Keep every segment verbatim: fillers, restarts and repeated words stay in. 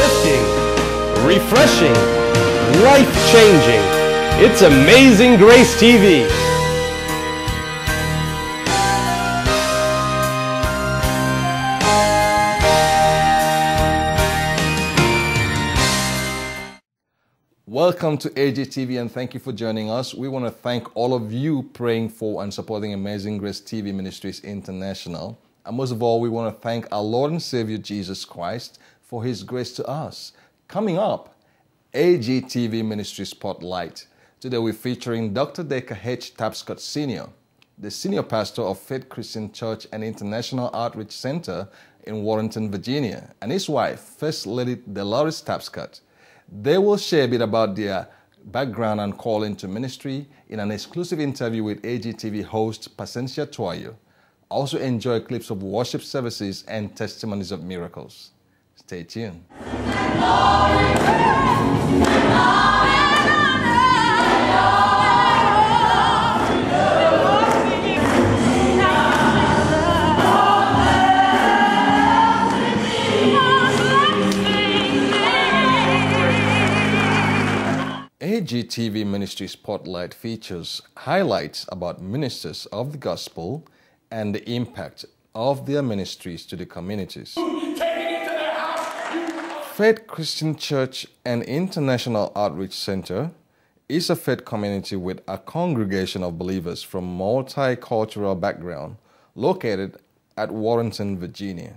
uplifting, refreshing, life-changing. It's Amazing Grace T V. Welcome to A G T V, and thank you for joining us. We want to thank all of you praying for and supporting Amazing Grace T V Ministries International. And most of all, we want to thank our Lord and Savior Jesus Christ for His grace to us. Coming up, A G T V Ministry Spotlight. Today we're featuring Doctor Decker H. Tapscott Senior, the Senior Pastor of Faith Christian Church and International Outreach Center in Warrenton, Virginia, and his wife, First Lady Delores Tapscott. They will share a bit about their background and call into ministry in an exclusive interview with A G T V host Paciencia Tuoyo. Also enjoy clips of worship services and testimonies of miracles. Stay tuned. A G T V Ministry Spotlight features highlights about ministers of the gospel and the impact of their ministries to the communities. Faith Christian Church and International Outreach Center is a faith community with a congregation of believers from multicultural background located at Warrenton, Virginia.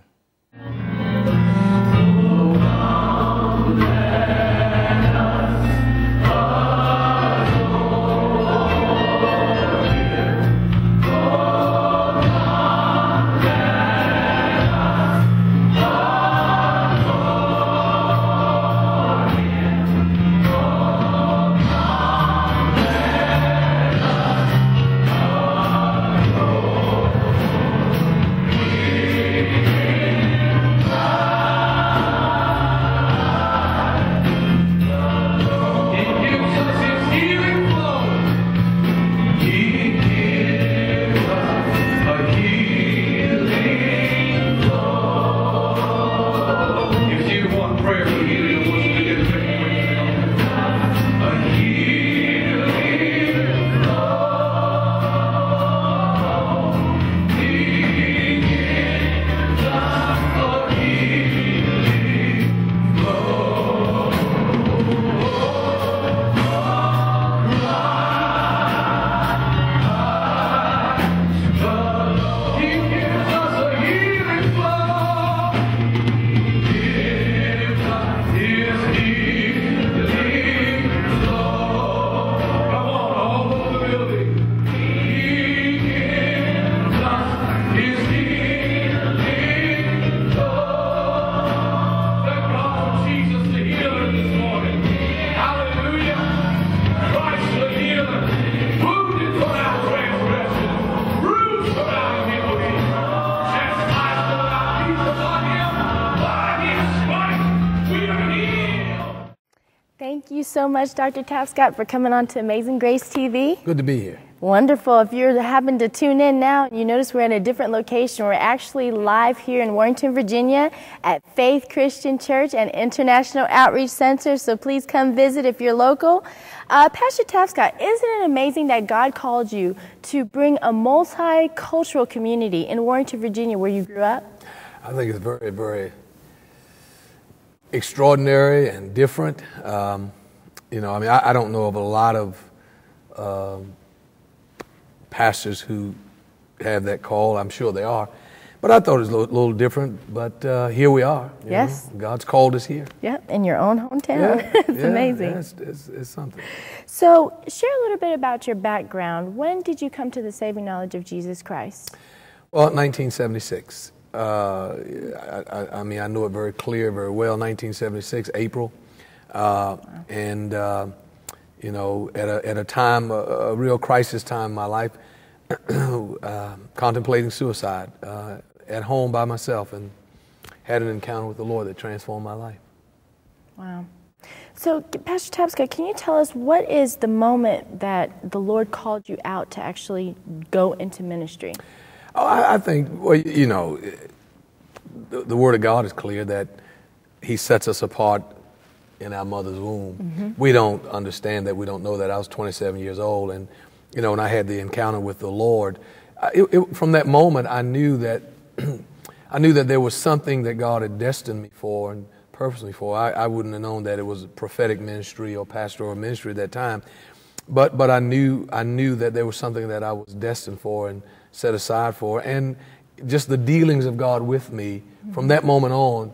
Thank you so much, Doctor Tapscott, for coming on to Amazing Grace T V. Good to be here. Wonderful. If you happen to tune in now, you notice we're in a different location. We're actually live here in Warrenton, Virginia at Faith Christian Church and International Outreach Center, so please come visit if you're local. Uh, Pastor Tapscott, isn't it amazing that God called you to bring a multicultural community in Warrenton, Virginia, where you grew up? I think it's very, very extraordinary and different. Um, you know, I mean, I, I don't know of a lot of uh, pastors who have that call. I'm sure they are. But I thought it was a little different, but uh, here we are. Yes. Know? God's called us here. Yeah, in your own hometown. Yeah, it's yeah, amazing. Yeah, it's, it's, it's something. So share a little bit about your background. When did you come to the saving knowledge of Jesus Christ? Well, nineteen seventy-six. Uh, I, I mean, I know it very clear, very well, nineteen seventy-six, April. Uh, and, uh, you know, at a, at a time, a, a real crisis time in my life, uh, contemplating suicide uh, at home by myself, and had an encounter with the Lord that transformed my life. Wow. So, Pastor Tapscott, can you tell us what is the moment that the Lord called you out to actually go into ministry? Oh, I think, well, you know, the, the Word of God is clear that He sets us apart in our mother's womb. Mm-hmm. We don't understand that. We don't know that. I was twenty-seven years old, and you know, when I had the encounter with the Lord, it, it, from that moment, I knew that I knew that there was something that God had destined me for and purposed me for. I, I wouldn't have known that it was a prophetic ministry or pastoral ministry at that time, but but I knew I knew that there was something that I was destined for and set aside for, and just the dealings of God with me mm-hmm. from that moment on.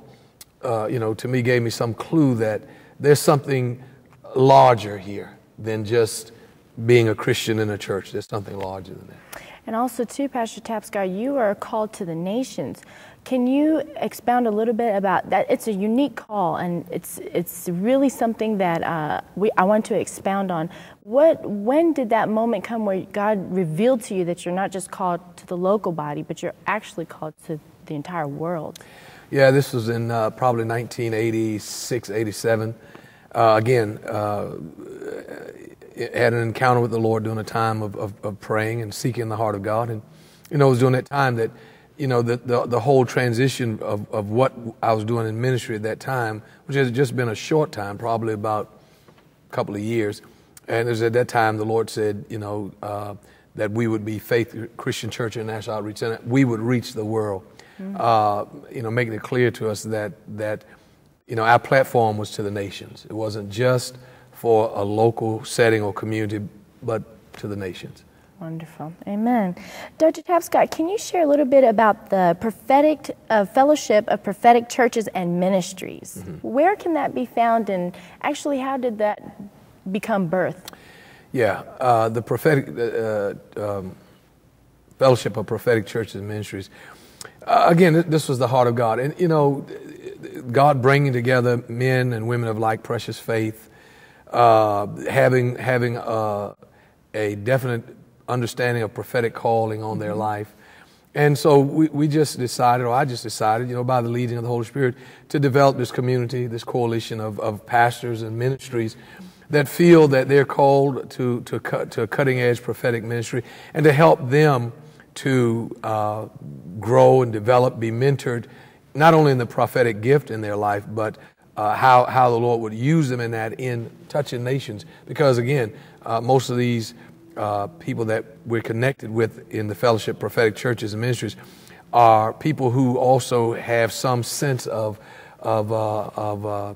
Uh, you know, to me, gave me some clue that there's something larger here than just being a Christian in a church. There's something larger than that. And also, too, Pastor Tapscott, you are called to the nations. Can you expound a little bit about that? It's a unique call, and it's it's really something that uh, we I want to expound on. What when did that moment come where God revealed to you that you're not just called to the local body, but you're actually called to the entire world? Yeah, this was in uh, probably nineteen eighty-six, eighty-seven. Uh, again, uh, had an encounter with the Lord during a time of, of, of praying and seeking the heart of God. And, you know, it was during that time that, you know, the, the, the whole transition of, of what I was doing in ministry at that time, which has just been a short time, probably about a couple of years. And it was at that time the Lord said, you know, uh, that we would be Faith Christian Church and International Outreach Center. We would reach the world. Uh, you know, making it clear to us that, that, you know, our platform was to the nations. It wasn't just for a local setting or community, but to the nations. Wonderful. Amen. Doctor Tapscott, can you share a little bit about the prophetic uh, Fellowship of Prophetic Churches and Ministries? Mm-hmm. Where can that be found, and actually how did that become birth? Yeah, uh, the prophetic uh, um, Fellowship of Prophetic Churches and Ministries. Uh, again, this was the heart of God. And, you know, God bringing together men and women of like precious faith, uh, having having uh, a definite understanding of prophetic calling on their life. And so we, we just decided, or I just decided, you know, by the leading of the Holy Spirit, to develop this community, this coalition of, of pastors and ministries that feel that they're called to, to, cut, to a cutting-edge prophetic ministry, and to help them to uh, grow and develop, be mentored, not only in the prophetic gift in their life, but uh, how, how the Lord would use them in that in touching nations. Because again, uh, most of these uh, people that we're connected with in the Fellowship Prophetic Churches and Ministries are people who also have some sense of, of, uh, of uh,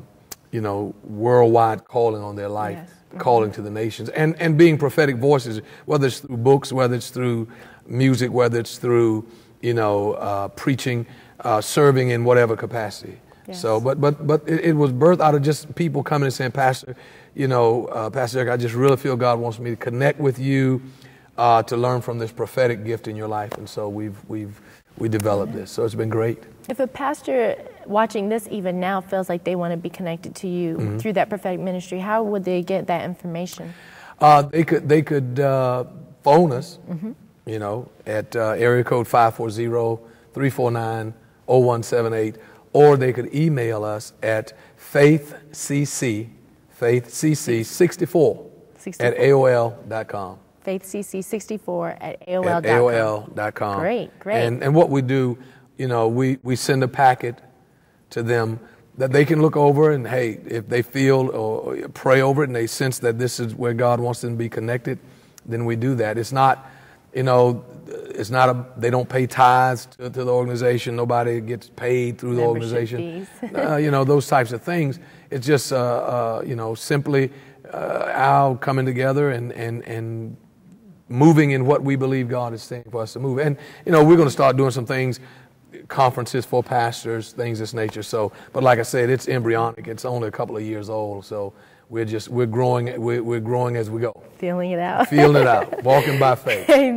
you know, worldwide calling on their life, yes. calling to the nations, and, and being prophetic voices, whether it's through books, whether it's through music, whether it's through, you know, uh, preaching, uh, serving in whatever capacity. Yes. So, but but but it, it was birthed out of just people coming and saying, Pastor, you know, uh, Pastor Eric, I just really feel God wants me to connect with you, uh, to learn from this prophetic gift in your life, and so we've we've we developed Amen. This. So it's been great. If a pastor watching this even now feels like they want to be connected to you mm-hmm. through that prophetic ministry, how would they get that information? Uh, they could they could uh, phone us. Mm-hmm. You know, at uh, area code five four zero, three four nine, zero one seven eight, or they could email us at faithcc, faithcc64 64. at A O L dot com. faithcc64 at A O L dot com. At A O L dot com. Great, great. And, and what we do, you know, we, we send a packet to them that they can look over, and, hey, if they feel or pray over it and they sense that this is where God wants them to be connected, then we do that. It's not... You know, it's not a, they don't pay tithes to, to the organization. Nobody gets paid through the organization. uh, you know, those types of things. It's just, uh, uh, you know, simply uh, our coming together and, and, and moving in what we believe God is saying for us to move. And, you know, we're going to start doing some things, conferences for pastors, things of this nature. So, but like I said, it's embryonic. It's only a couple of years old. So. We're just, we're growing, we're, we're growing as we go. Feeling it out. Feeling it out. Walking by faith. Amen.